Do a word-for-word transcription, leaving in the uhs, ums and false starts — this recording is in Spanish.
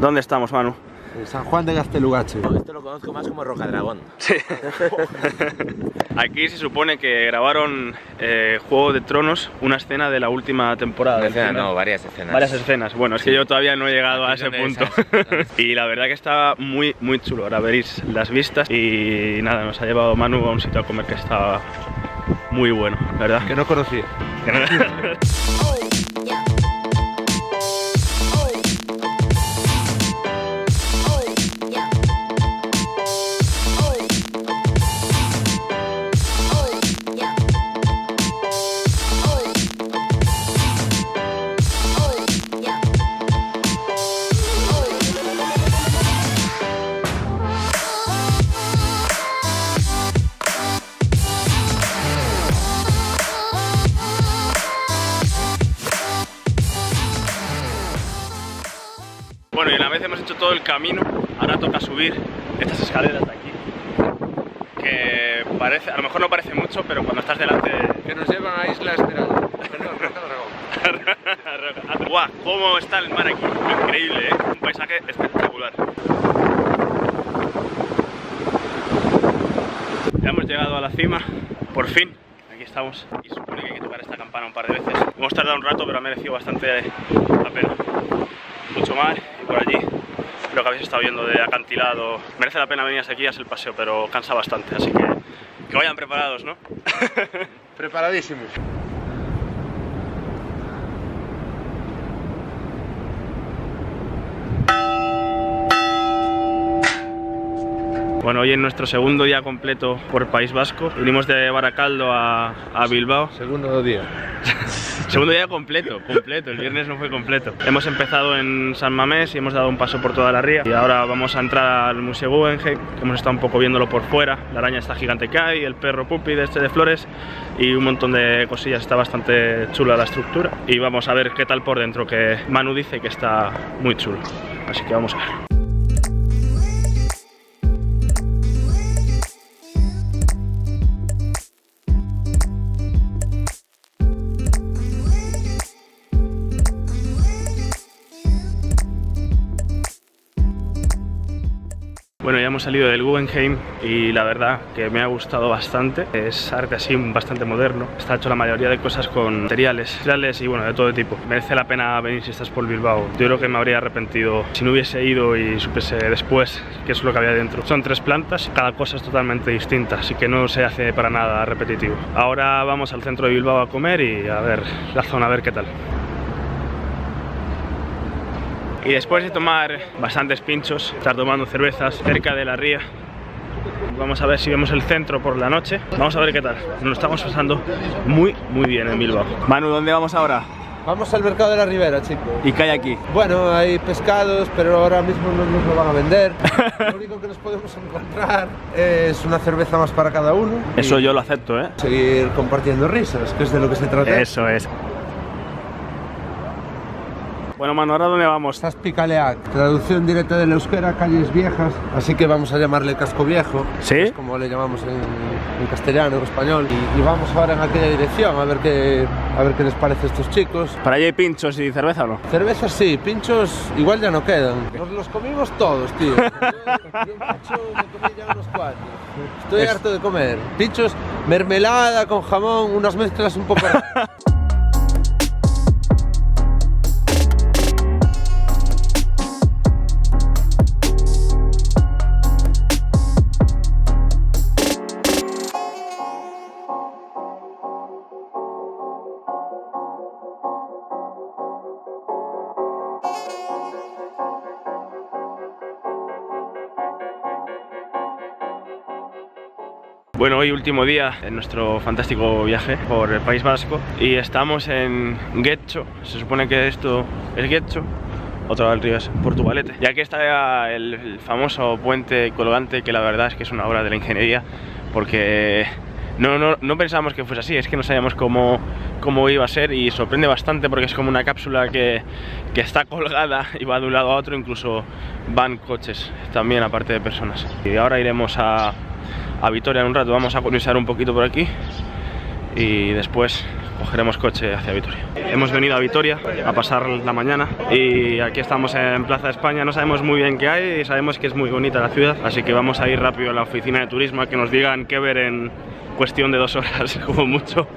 ¿Dónde estamos, Manu? En San Juan de Gaztelugatxe. Esto lo conozco más como Rocadragón. Sí. Aquí se supone que grabaron eh, Juego de Tronos, una escena de la última temporada. Una escena, no, varias escenas. Varias escenas. Bueno, es sí. que yo todavía no he llegado a ese punto. Esas, y la verdad que está muy, muy chulo. Ahora veréis las vistas y nada, nos ha llevado Manu a un sitio a comer que estaba muy bueno, la verdad. Que no conocía. Bueno, y una vez hemos hecho todo el camino, ahora toca subir estas escaleras de aquí, que parece, a lo mejor no parece mucho, pero cuando estás delante de... Que nos llevan a Isla Esmeralda, Rocadragón. ¡Guau! ¿Cómo está el mar aquí? Increíble, ¿eh? Un paisaje espectacular. Ya hemos llegado a la cima, por fin. Aquí estamos. Y supone que hay que tocar esta campana un par de veces. Hemos tardado un rato, pero ha merecido bastante la pena. Mucho mar y por allí lo que habéis estado viendo de acantilado. Merece la pena venir hasta aquí a hacer el paseo, pero cansa bastante, así que que vayan preparados, ¿no? Preparadísimos. Bueno, hoy en nuestro segundo día completo por País Vasco. Vinimos de Barakaldo a, a Bilbao. Segundo día. Segundo día completo, completo. El viernes no fue completo. Hemos empezado en San Mamés y hemos dado un paso por toda la ría. Y ahora vamos a entrar al Museo Guggenheim, que hemos estado un poco viéndolo por fuera. La araña está gigante que hay, el perro pupi de este de flores y un montón de cosillas. Está bastante chula la estructura. Y vamos a ver qué tal por dentro, que Manu dice que está muy chulo. Así que vamos a ver. Bueno, ya hemos salido del Guggenheim y la verdad que me ha gustado bastante. Es arte así bastante moderno. Está hecho la mayoría de cosas con materiales, materiales y bueno, de todo tipo. Merece la pena venir si estás por Bilbao. Yo creo que me habría arrepentido si no hubiese ido y supiese después qué es lo que había dentro. Son tres plantas, cada cosa es totalmente distinta, así que no se hace para nada repetitivo. Ahora vamos al centro de Bilbao a comer y a ver la zona, a ver qué tal. Y después de tomar bastantes pinchos, estar tomando cervezas cerca de la ría, vamos a ver si vemos el centro por la noche. Vamos a ver qué tal. Nos estamos pasando muy, muy bien en Bilbao. Manu, ¿dónde vamos ahora? Vamos al Mercado de la Ribera, chicos. ¿Y qué hay aquí? Bueno, hay pescados, pero ahora mismo no nos lo van a vender. Lo único que nos podemos encontrar es una cerveza más para cada uno. Y eso yo lo acepto, ¿eh? Seguir compartiendo risas, que es de lo que se trata. Eso es. Bueno, Manu, ¿ahora dónde vamos? Taspi Kaleak, traducción directa del euskera, calles viejas, así que vamos a llamarle casco viejo. ¿Sí? Es como le llamamos en, en castellano, en español, y, y vamos ahora en aquella dirección, a ver qué, a ver qué les parece a estos chicos. ¿Para allá hay pinchos y cerveza o no? Cervezas sí, pinchos igual ya no quedan. Nos los comimos todos, tío. Yo, yo un pincho me comí ya unos cuatro. Estoy es... harto de comer. Pinchos, mermelada con jamón, unas mezclas un poco raras. Bueno, hoy último día en nuestro fantástico viaje por el País Vasco y estamos en Getxo. Se supone que esto es Getxo, otra vez el río es Portugalete. Y aquí está el famoso puente colgante, que la verdad es que es una obra de la ingeniería, porque no, no, no pensábamos que fuese así, es que no sabíamos cómo, cómo iba a ser, y sorprende bastante porque es como una cápsula que, que está colgada y va de un lado a otro, incluso van coches también, aparte de personas. Y ahora iremos a... a Vitoria en un rato, vamos a curiosar un poquito por aquí y después cogeremos coche hacia Vitoria. Hemos venido a Vitoria a pasar la mañana y aquí estamos en Plaza de España. No sabemos muy bien qué hay y sabemos que es muy bonita la ciudad, así que vamos a ir rápido a la oficina de turismo a que nos digan qué ver en cuestión de dos horas como mucho.